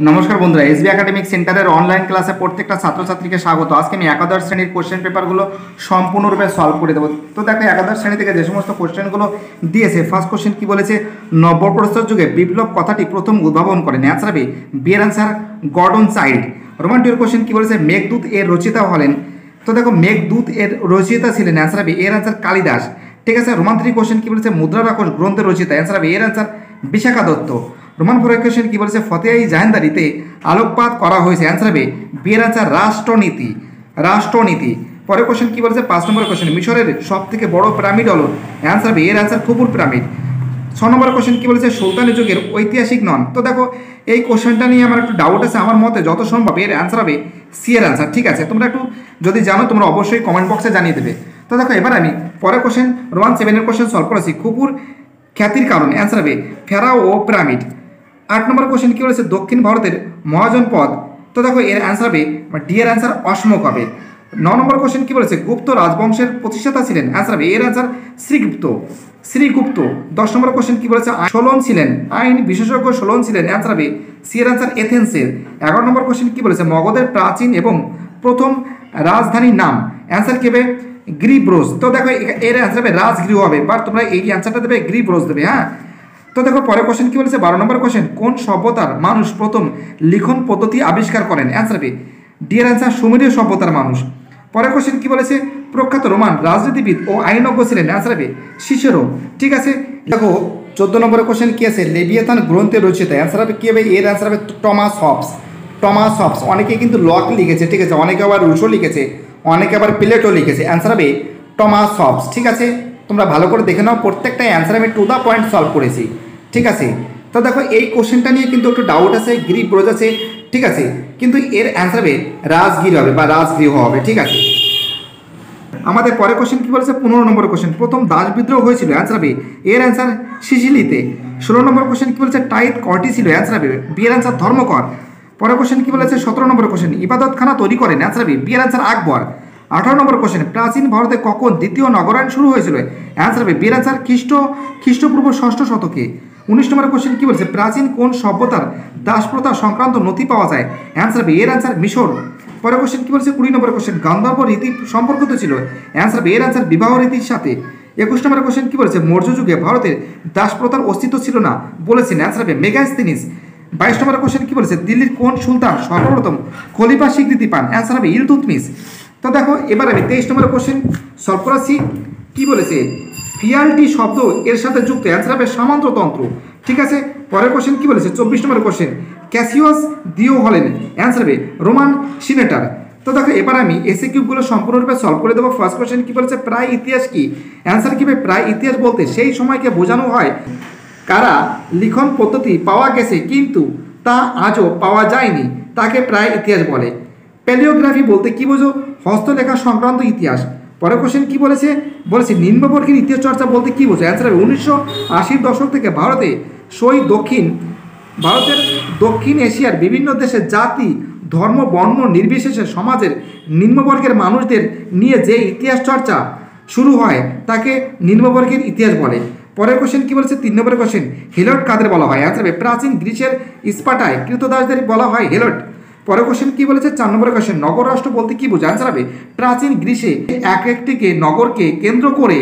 नमस्कार बंधुरा SB academic centre online क्लासे प्रत्येकटा छात्र छात्री के स्वागत। आज के मैं एकादश श्रेणी क्वेश्चन पेपरगुलो सम्पूर्ण रूपे सल्व कर देव। तो देखो एकादश श्रेणी के जे समस्त क्वेश्चनगुलो दिए फर्स्ट क्वेश्चन कि बोलेछे नवप्रस्तर जुगे विप्लव कथाटी प्रथम उद्भावन करेन। आंसर बी बियर answer Gordon Childe. Roman two question कि बोलेछे मेघदूत एर रचिता हलेन। तो देखो मेघदूत एर रचिता छिलेन। आंसर बी एर आंसर कलिदास। ठीक है। रोमान थ्री क्वेश्चन कि बोलेछे मुद्रा राक्षस ग्रंथे रचिता। आंसर बी एर answer Vishakhadatta. Roman four question की फतेहाई जहांदारीते आलोकपात करा हयेछे। आंसर बी बियर आंसर राष्ट्रनीति राष्ट्रनीति। पर क्वेश्चन की पाँच नम्बर क्वेश्चन मिशरेर सबथेके बड़ पिरामिड हलो। आंसर बी एर आंसर खुपुर पिरामिड। छ नम्बर क्वेश्चन की सुल्तानी जुगेर ऐतिहासिक नन। तो देखो ये क्वेश्चनटा निये आमार एकटु डाउट आछे। आमार मते जत सम्भव एर आंसर हबे सी एर आंसर। ठीक है। तुम्हारा एकटु जदि जानो तुम्हारा अवश्य कमेंट बक्से जानिये देबे। तो देखो एबार आमि परेर क्वेश्चन रोमान सेभेनेर क्वेश्चन सल्व करेछि खुपुर ख्यातिर कारण। आंसर हबे फेराओ पिरामिड। आठ नम्बर क्वेश्चन की दक्षिण भारत महाजनपद। तो देखो एर आंसर है डी एर आंसर अश्मक है। नौ नम्बर क्वेश्चन की गुप्त राजवंशेर प्रतिष्ठाता छिलेन। आंसर है एर आंसर श्रीगुप्त श्रीगुप्त। दस नम्बर क्वेश्चन की सोलन छिलेन आईन विशेषज्ञ सोलन छिलेन। आंसर है सी एर आंसर एथेन्सेर। एगारो नम्बर क्वेश्चन की मगधेर प्राचीन एवं प्रथम राजधानी नाम। आंसर के गरिप्रोस। तो देखो एर आंसर है राजगीर है। बार तुम्हारा आंसर देवे गरिप्रोस देवे। हाँ। तो देखो पर क्वेश्चन की बारो नम्बर क्वेश्चन कौन सभ्यतार मानुष प्रथम लिखन पद्धति आविष्कार करें। आंसर बी डी एर आंसर सुमेरियन सभ्यतार मानुष। पर क्वेश्चन की प्रख्यात रोमान राजनीतिविद और आईनज्ञ छिलेन। Answer B Cicero. ठीक है। देखो 14 नम्बर क्वेश्चन की है लेवियाथान ग्रंथे रचित। आंसर है कि एर आंसर है टमास हब्स टमास हब्स। अनेके किन्तु लक लिखे। ठीक है। अनेके आबार रूसो लिखे अनेके आबार प्लेटो लिखे। आंसर है टमास हब्स। ठीक है। तुम्हारा भालो करे देखे नाओ प्रत्येकटा आंसर आमि टू द पॉइंट सल्व करेछि। ठीक है। तो देखो ये क्वेश्चनटा निये किन्तु एकटु डाउट आछे गरिप्रोस आछे। ठीक है। किन्तु एर आंसर है राजगीर होबे बा राजगृह होबे। ठीक है। आमादेर परेर क्वेश्चन कि बोलेछे 15 नम्बर क्वेश्चन प्रथम दास विद्रोह हयेछिलो। आंसर है एर आंसर सिसिलिते। 16 नम्बर क्वेश्चन कि बोलेछे टाइट कटी छिलो। आंसर है बी एर आंसर धर्मकर। परेर क्वेश्चन कि बोलेछे 17 नम्बर क्वेश्चन इबादतखाना तैरि करेन। आंसर है बी एर आंसर अकबर। 18 नम्बर क्वेश्चन प्राचीन भारते कखन द्वितीय नगरायन शुरू हयेछिलो। आंसर है बी एर आंसर ख्रीष्टपूर्व 6 शतके। 19 नम्बर क्वेश्चन की बोलছে प्राचीन कौन सभ्यतार दासप्रथा संक्रांत नथी पावा जाए। आंसर बी एर आंसर मिशर। पर क्वेश्चन की बोलছে 20 नम्बर क्वेश्चन गांधर्व रीति सम्पर्कित छिलो। आंसर बी एर आंसर विवाह रीतिर साथे। 21 नम्बर क्वेश्चन की बोलছে मौर्य युगे भारतेर दासप्रथार अस्तित्व छिलो ना বলেছেন। आंसर है मेगास्थिनिस। 22 नम्बर क्वेश्चन की बोलছে दिल्लीर कोन सुल्तान सर्वप्रथम खलीफा स्वीकृति पान। आंसर है इल्तुतमिश। तो देखो एबार आमि 23 नम्बर क्वेश्चन सल्व कराछि कि बोलेছে फियाल्टी शब्द एर साथे जुक्त। आंसर है सामंत्रतंत्र। ठीक है। पर क्वेश्चन की बोलेছে 24 नम्बर क्वेश्चन कैसियस दिओ हलेन। आंसर है रोमान सिनेटर। तो देखो एबार आमि एसकिউগুলো सम्पूर्ण रूपे सल्व करे देब। फर्स्ट क्वेश्चन की बोलेছে प्राय इतिहास की। आंसर की प्राय इतिहास बोलते सेई समयके बोझानो हय कारा लिखन पद्धति पावा गेछे किन्तु ता आजो पावा जायनि ताके प्राय इतिहास बोले। पैलिओग्राफी बोलते कि बोझो हस्तलेखा संक्रांत इतिहास। पर क्वेश्चन की बोलेছে निम्नवर्गीय इतिहास चर्चा बोलते कि बोझो। आंसर है 1980 दशक थेके भारते सई दक्षिण भारतेर दक्षिण एशियार विभिन्न देशे जाति धर्म वर्ण निर्विशेषे समाजेर निम्नवर्गेर मानुषदेर निये जे इतिहास चर्चा शुरू हय ताके निम्नवर्गीय इतिहास बोले। पर क्वेश्चन की बोलेছে 3 नम्बर क्वेश्चन हेलोट कादेर बला हय। आंसर है प्राचीन ग्रीसेर स्पार्टाय कृतदासदेर बला हय हेलोट। पर क्वेश्चन की 4 नम्बर क्वेश्चन नगर राष्ट्र बोलते कि बोझो। आंसर है प्राचीन ग्रीसे एक एकटी के नगर के केंद्र करे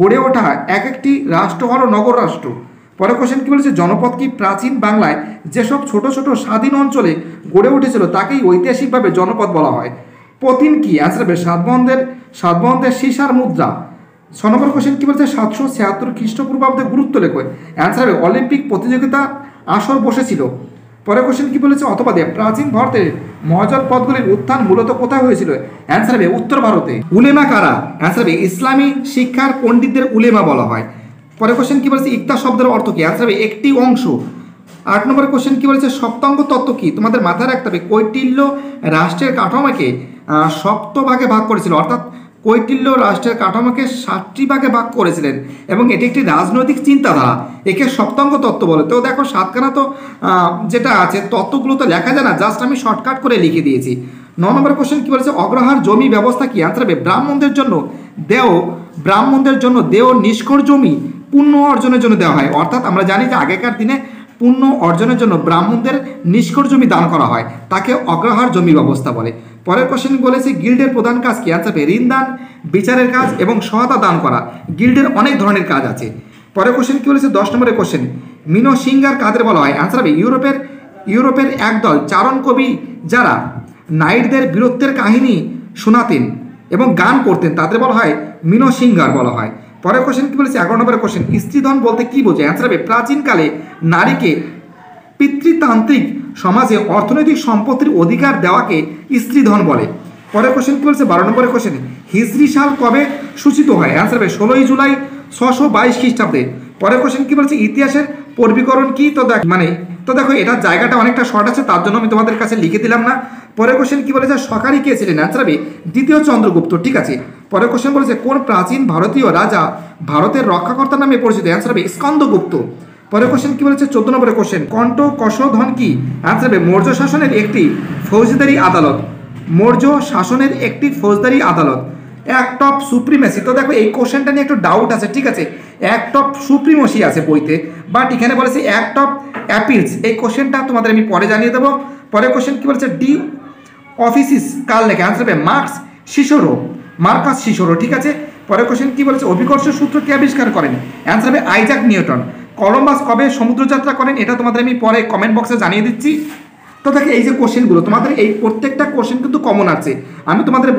गड़े ओठा एक एकटी राष्ट्र हलो नगर राष्ट्र। पर क्वेश्चन की जनपद की प्राचीन बांगलाय जे सब छोटो छोटो स्वाधीन अंचले गड़े उठेछिलो ताकेई ऐतिहासिक भावे जनपद बला हय। पतिन की आंसर है सातवाहनदेर सीसार मुद्रा। 6 नम्बर क्वेश्चन की 776 ख्रीष्टपूर्वाब्दे गुरुत्व लेखो। आंसर है अलिम्पिक प्रतियोगिता आसर बसेछिलो। पर क्वेश्चन की अथवा दे प्राचीन भारत महाजनपदगुलिर उत्थान मूलत कोथाय हयेछिल। आंसर है उत्तर भारते। उलेमा कारा। आंसर है इस्लामी शिक्षार पंडितदेर उलेमा बला हय। पर क्वेश्चन की इक्ता शब्देर अर्थ की। आंसर है एकटी अंश। 8 नम्बर क्वेश्चन की सप्तांग तत्व की तोमादेर माथाय राखते हबे कौटिल्य राष्ट्रेर काठामोके 7 भागे भाग करेछिल अर्थात कौटिल्य राष्ट्रेर काठामोके 7टी भागे भाग करेछिलेन एबं एटी एकटी राजनैतिक चिंताधारा एके सप्तांग तत्व बोले। तो देखो सातखाना तो जेटा आछे तत्वगुलो तो लेखा जाए ना जस्ट आमि शर्टकाट करे लिखे दिएछि। 9 नम्बर क्वेश्चन की बोलेছে अग्रहार जमी व्यवस्था की। आंसर है ब्राह्मणदेर जन्य देव निष्कर जमी पुण्य अर्जनेर जन्य देওয়া হয়। अर्थात आमरा जानि जे आगेकार दिने पुण्य अर्जनेर जन्य ब्राह्मणदेर निष्कर जमी दान करा हय ताके अग्रहार जमी व्यवस्था बोले। परेर प्रश्न बोलेछे गिल्डेर प्रधान काज कि आंसर पे ऋण दान विचारेर काज एवं सहायता दान करा। गिल्डेर अनेक धरनेर काज आछे। परेर प्रश्न कि बोलेछे 10 नम्बरेर प्रश्न मिनोसिंगार कादेर बला हय आंसर हबे यूरोपेर एक दल चारण कवि जारा नाइटदेर बीरत्वेर काहिनी शोनातेन एवं गान करतें तादेर बला हय मिनोसिंगार बला हय। परेर कोश्चन कि बोलेछे 11 नम्बर कोश्चन स्त्रीधन बोलते कि बोझाय आंसर हबे प्राचीनकाले नारी के पितृतान्त्रिक समाजे अर्थनैतिक सम्पत्तिर अधिकार देवाके स्त्रीधन बोले। परेर कोश्चन कि बोलेछे 12 नम्बर कोश्चन हिजरी साल कबे सूचित हय आंसर हबे 16 जुलाई 622 ख्रिस्टाब्दे। परेर कोश्चन कि बोलेछे इतिहासेर पर्बीकरण कि तो देखो एटा जायगाटा अनेकटा शर्ट आछे तार जोन्नो आमि तोमादेर काछे लिखे दिलाम ना। परेर कोश्चन कि बोलेछे सकारी के छिलेन आंसर हबे द्वितीय चंद्रगुप्त ठीक आछे। परेर कोश्चन बोलेछे कोन प्राचीन भारतीय राजा भारतेर रक्षाकर्ता नामे परिचित आंसर हबे स्कंदगुप्त। परेर कोश्चन कि बोलेछे 14 नम्बर कोश्चन कण्टकशधन कि आंसर हबे मौर्य शासनेर एकटी फौजदारी आदालत। मौर्य शासनेर एकटी फौजदारी आदालत एक्ट अफ सुप्रिमेसी तो देखो ये कोश्चनटा निये एकटु डाउट आछे ठीक आछे एक्ट अफ सुप्रिमेसी आछे बोइते बाट एखाने बोलेछे एक्ट अफ अपील्स ये कोश्चनटा तोमादेर आमि परे जानिये देब। परेर कोश्चन कि बोलेछे डि ऑफिसिस कार लेखे आंसर है मार्कस सिसरो मार्कस सिसरो ठीक है। पर क्वेश्चन कि अभिकर्ष सूत्र क्या आविष्कार करें आंसर है आइजैक न्यूटन। कलम्बास कब समुद्र यात्रा करें ये तुम्हारे पर कमेंट बक्से जानिए दीची। तो देखो ये कोश्चनगुलो तुम्हारे प्रत्येकटा कोश्चन क्योंकि कमन आम तुम्हारे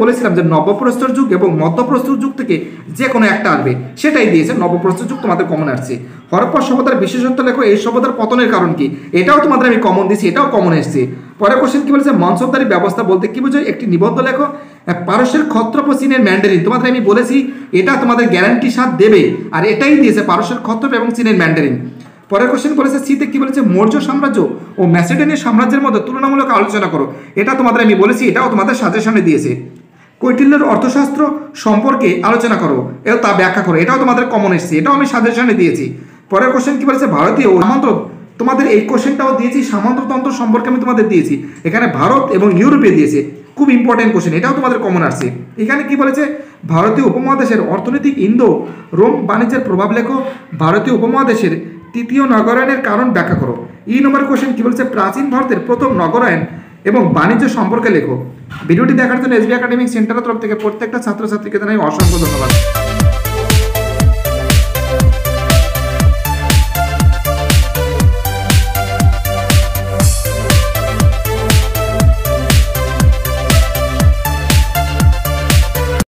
नवप्रस्तर जुग और मध्यप्रस्तर जुग के जेको एक आसेटाई दिए नवप्रस्तर जुग तुम्हारे कमन आसे। हड़प्पा सभ्यतार विशेषत्व लेखो ये सभ्यतार पतनेर कारण कि एटाओ तुम्हारे कमन दीची एटाओ कमन एसेछे। परेर कोश्चन कि बोलेछे मनसबदारी व्यवस्था बोलते कि बोझाय एक निबंध लेखो पारस्येर क्षत्रप चीनेर मैंडारिन तुम्हारे आमि बोलेछि एटा तुम्हारे ग्यारंटी साथ देबे और एटाई दिएछे पारस्येर क्षत्रप एवं चीनेर मैंडारिन। परेर कोश्चन बोलेछे सीते कि बोलेछे मौर्य साम्राज्य और मैसेडोनिया साम्राज्यर मध्य तुलनामूलक आलोचना करो एटा तुम्हारे आमि बोलेछि एटाओ तुम्हारे साजेशने दिएछे। कौटिल्यर अर्थशास्त्र सम्पर्के आलोचना करो एटा व्याख्या करो एटाओ तुम्हारे कमन एसेछे एटाओ आमि साजेशने दिएछि। परेर कोश्चन कि बोलेछे भारतीय आमंत्रण तुम्हारे एक कोश्चनटाओ दिए सामंततंत्र सम्पर्के आमि तुम्हादेर दिएछि एखाने भारत एवं यूरोपे दिएछि खूब इम्पोर्टेंट कोश्चन एटाओ तुम्हादेर कमन आसछे। एखाने कि बोलेछे भारतीय उपमहादेशेर अर्थनैतिक इंडो रोम वाणिज्येर प्रभाव लेखो भारतीय उपमहादेशेर तृतीय नगरायनेर कारण व्याख्या करो। ई नम्बर कोश्चन कि बोलेछे प्राचीन भारतेर प्रथम नगरायन एवं वाणिज्य सम्पर्के लेखो। भिडियोटी देखार जन्य एसबी एकाडेमिक सेंटर तरफ थेके प्रत्येकटा छात्र छात्रीके जानाई असंख्य धन्यवाद।